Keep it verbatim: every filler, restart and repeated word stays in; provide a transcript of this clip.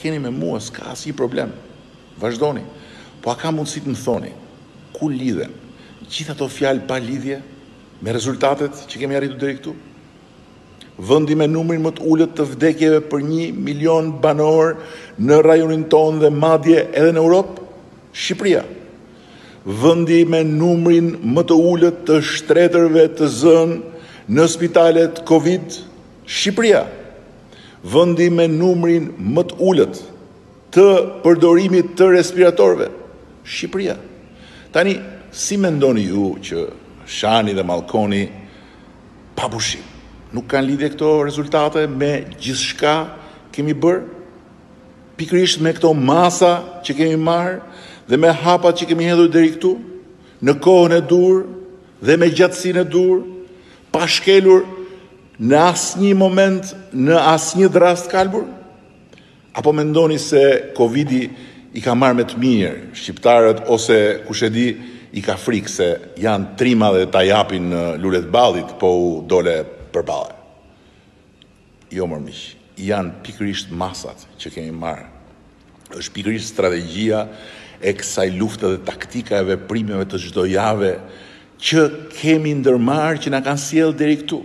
keni me mua, s'ka asnjë problem, vazhdoni. Po a ka mundësi të më thoni, ku lidhen gjithë ato fjalë pa lidhje me rezultatet që kemi arritur deri këtu? Vendi me numrin më të ulët të vdekjeve për një milion banor në rajonin tonë dhe madje edhe në Europë, Shqipëria. Vendi me numrin më të ulët të shtretërve të zënë në spitalet Covid, Shqipëria. Vendi me numrin më të ulët të përdorimit të respiratorëve, Shqipëria. Tani, si mendoni ju që Shani dhe Mallkoni pa pushim nuk kanë lidhje këto rezultate me gjithçka kemi bërë? Pikërisht me këto masa që kemi marrë dhe me hapat që kemi hedhur deri këtu, në kohën e dur dhe me gjatësinë e dur, pa shkelur në asnjë moment, në asnjë drast kalbur? Apo mendoni se Covidi i ka marrë me të mirë shqiptarët, ose kush e di i ka frikë se janë trima dhe ta japin në lulet ballit, po u dole përballë? Jo mërë miq, janë pikërisht masat që kemi marrë. Është pikërisht strategjia e kësaj lufte dhe taktika e veprimeve të çdo jave që kemi ndërmarrë që na kanë sjellë deri këtu.